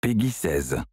Peggy 16.